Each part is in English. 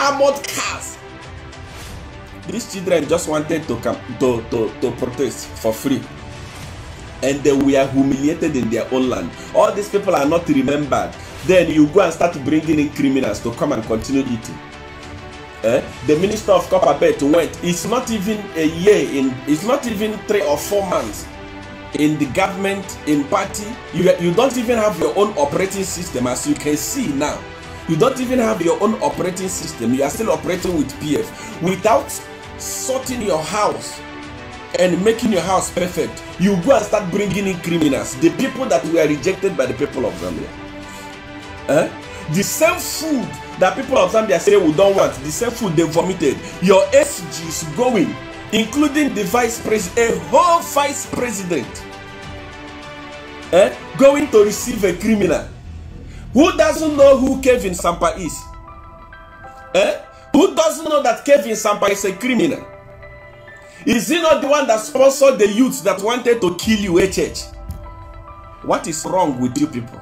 armored cars. These children just wanted to protest for free, and they were humiliated in their own land. All these people are not remembered. Then you go and start bringing in criminals to come and continue eating. The minister of Copperbelt went. It's not even a year in. It's not even 3 or 4 months in the government, in party. You don't even have your own operating system, as you can see now. You don't even have your own operating system. You are still operating with PF. Without sorting your house and making your house perfect, you go and start bringing in criminals, the people that were rejected by the people of Zambia. The same food that people of Zambia say we don't want, the same food they vomited. Your SG is going, including the vice president, a whole vice president, going to receive a criminal. Who doesn't know who Kevin Sampa is? Who doesn't know that Kevin Sampa is a criminal? Is he not the one that sponsored the youths that wanted to kill you, HH? What is wrong with you people?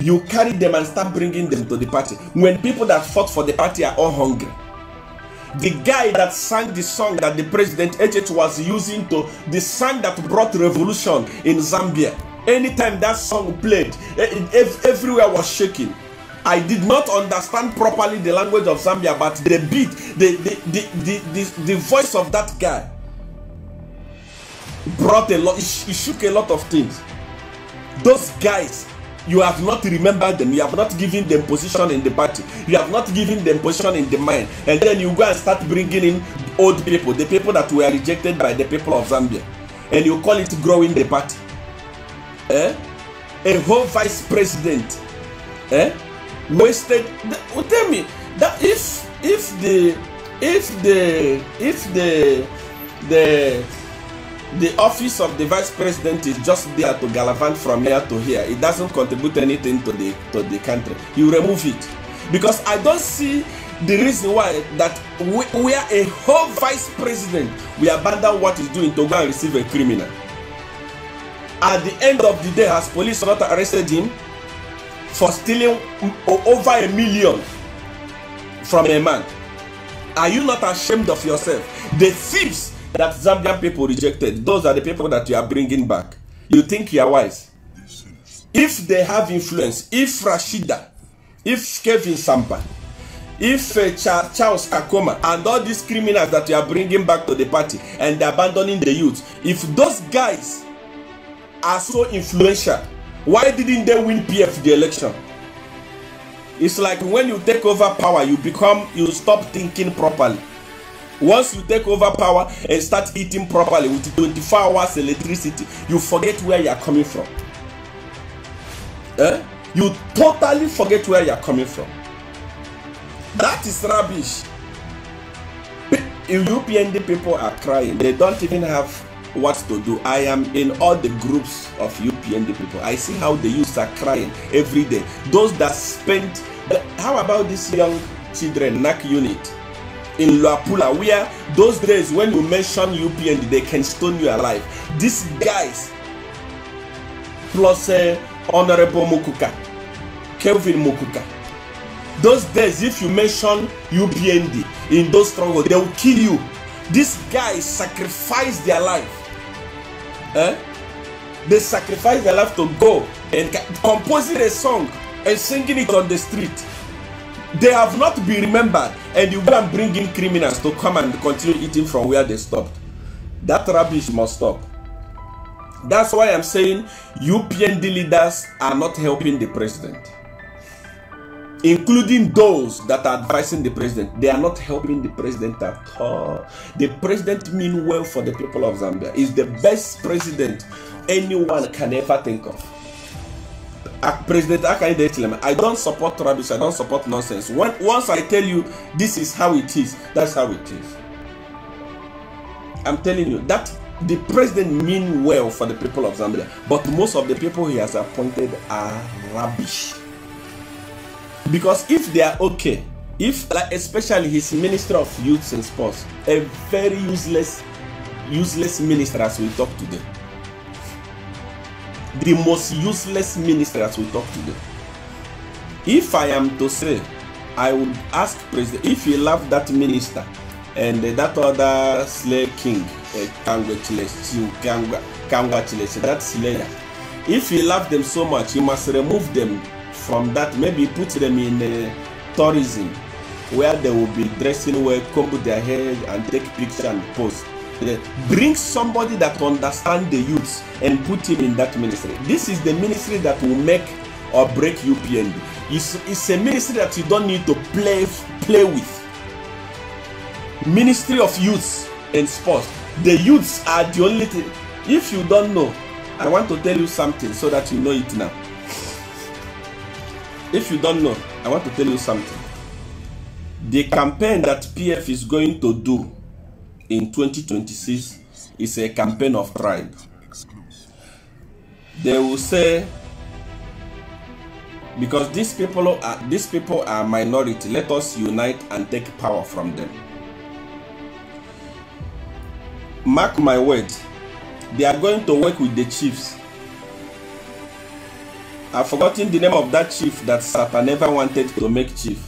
You carry them and start bringing them to the party when people that fought for the party are all hungry. The guy that sang the song that the president HH was using to, the song that brought revolution in Zambia. Anytime that song played, everywhere was shaking. I did not understand properly the language of Zambia, but the beat, the voice of that guy brought a lot. It shook a lot of things. Those guys, you have not remembered them. You have not given them position in the party. You have not given them position in the mind. And then you go and start bringing in old people, the people that were rejected by the people of Zambia, and you call it growing the party. A whole vice president wasted. Tell me that if the office of the vice president is just there to gallivant from here to here, it doesn't contribute anything to the country. You remove it, because I don't see the reason why that we are a whole vice president. We abandon what he's doing to go and receive a criminal. At the end of the day, has police not arrested him for stealing over $1 million from a man? Are you not ashamed of yourself? The thieves that Zambian people rejected, those are the people that you are bringing back. You think you are wise? If they have influence, if Rashida, if Kevin Sampa, if Cha Charles Kakoma and all these criminals that you are bringing back to the party and abandoning the youth, if those guys are so influential, why didn't they win PF the election? It's like when you take over power, you stop thinking properly. Once you take over power and start eating properly with 24 hours electricity, you forget where you are coming from. You totally forget where you are coming from. That is rubbish. UPND people are crying. They don't even have what to do. I am in all the groups of UPND people. I see how the youths are crying every day. Those that spent. How about this young children NAC unit in Luapula, where those days when you mention UPND, they can stone you alive. These guys, plus Honorable Mukuka, Kevin Mukuka. Those days, if you mention UPND in those struggles, they will kill you. These guys sacrifice their life. They sacrifice their life to go and composing a song and singing it on the street. They have not been remembered, and you go and bring in criminals to come and continue eating from where they stopped. That rubbish must stop. That's why I'm saying UPND leaders are not helping the president, including those that are advising the president. They are not helping the president at all. The president means well for the people of Zambia. He's the best president anyone can ever think of. President I don't support rubbish, I don't support nonsense. Once I tell you this is how it is, that's how it is. I'm telling you that the president means well for the people of Zambia, but most of the people he has appointed are rubbish. Because if they are okay, if especially his Minister of Youth and Sports, a very useless minister as we talk today. The most useless minister as we talk today. If I am to say, I would ask President, if he loved that minister and that other slave king, Kanga Chilese, that slayer, if he loved them so much, he must remove them from that, maybe put them in tourism, where they will be dressing well, comb their hair and take pictures and post. Bring somebody that understands the youths and put him in that ministry. This is the ministry that will make or break UPND. It's a ministry that you don't need to play with. Ministry of Youths and Sports. The youths are the only thing. If you don't know, I want to tell you something so that you know it now. If you don't know, I want to tell you something. The campaign that PF is going to do in 2026 is a campaign of pride. They will say, because these people are minority, let us unite and take power from them. Mark my words, they are going to work with the chiefs. I've forgotten the name of that chief that Sapa never wanted to make chief.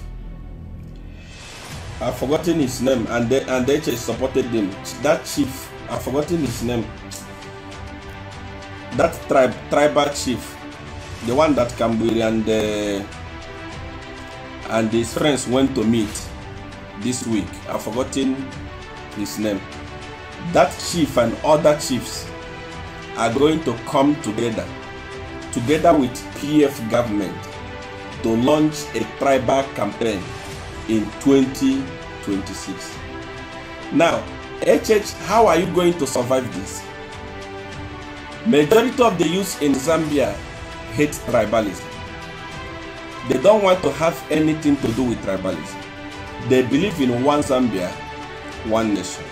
I've forgotten his name, and the HH supported him. That chief, I've forgotten his name. That tribal chief, the one that Kambwili and his friends went to meet this week. I've forgotten his name. That chief and other chiefs are going to come together with PF government to launch a tribal campaign in 2026. Now, HH, how are you going to survive this? Majority of the youth in Zambia hate tribalism. They don't want to have anything to do with tribalism. They believe in one Zambia, one nation.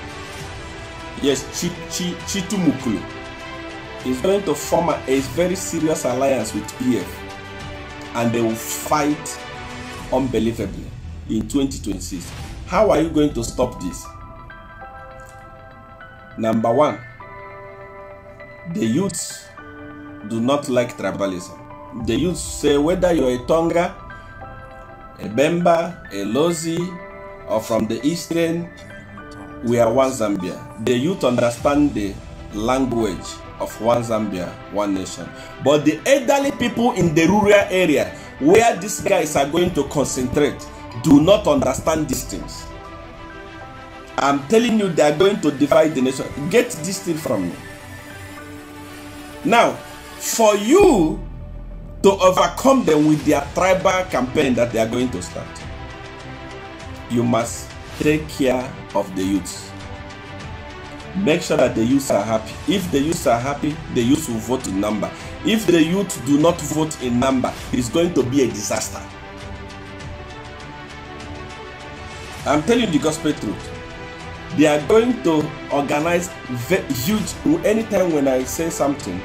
Yes, Chitumukulu is going to form a very serious alliance with PF, and they will fight unbelievably in 2026. How are you going to stop this? Number one, the youths do not like tribalism. The youths say whether you're a Tonga, a Bemba, a Lozi, or from the Eastern, we are one Zambia. The youth understand the language of one Zambia, one nation. But the elderly people in the rural area where these guys are going to concentrate do not understand these things. I'm telling you, they are going to divide the nation. Get this thing from me. Now, for you to overcome them with their tribal campaign that they are going to start, you must take care of the youths. Make sure that the youths are happy. If the youths are happy, the youths will vote in number. If the youths do not vote in number, it's going to be a disaster. I'm telling you the gospel truth. They are going to organize huge. Anytime when I say something,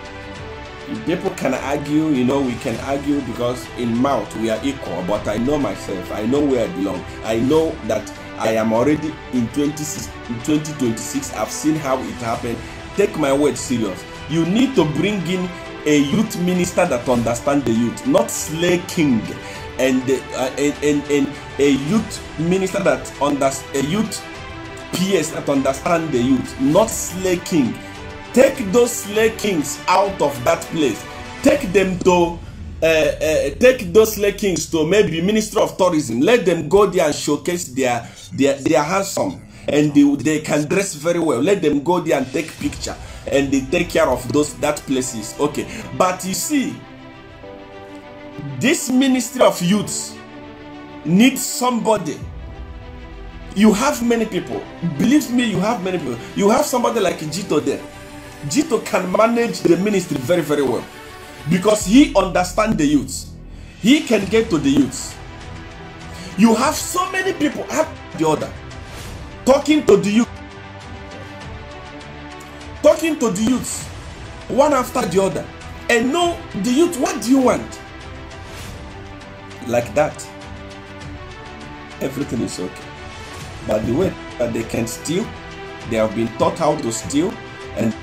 people can argue, you know, we can argue because in mouth we are equal, but I know myself, I know where I belong. I know that I am already in 2026, I've seen how it happened. Take my word serious. You need to bring in a youth minister that understands the youth, not slay king. And a youth minister that a youth PS that understand the youth, not slay king. Take those slay kings out of that place. Take them to take those slay kings to maybe Ministry of Tourism. Let them go there and showcase they are handsome and they can dress very well. Let them go there and take picture and they take care of that places. Okay, but you see, this Ministry of Youths needs somebody. You have many people. Believe me, you have many people. You have somebody like Jito there. Jito can manage the ministry very, very well. because he understands the youths. He can get to the youths. You have so many people at the other talking to the youth, talking to the youths, one after the other, and no, the youth, what do you want? Like that, everything is okay. But the way that they can steal, they have been taught how to steal. And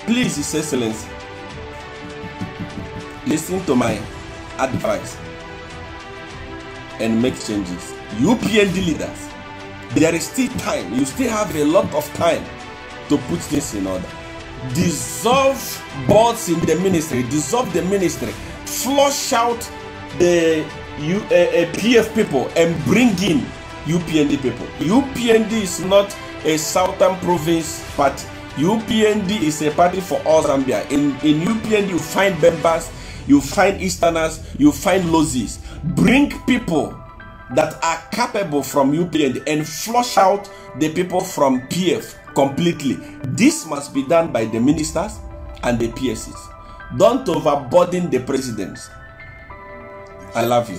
please, His Excellency, listen to my advice and make changes. UPND leaders, there is still time. You still have a lot of time to put this in order. Dissolve boards in the ministry. Dissolve the ministry. Flush out the PF people and bring in UPND people. UPND is not a Southern Province party. UPND is a party for all Zambia. In UPND, you find Bembas, you find Easterners, you find Lozis. Bring people that are capable from UPND and flush out the people from PF completely. This must be done by the ministers and the PSCs. Don't overburden the presidents. I love you.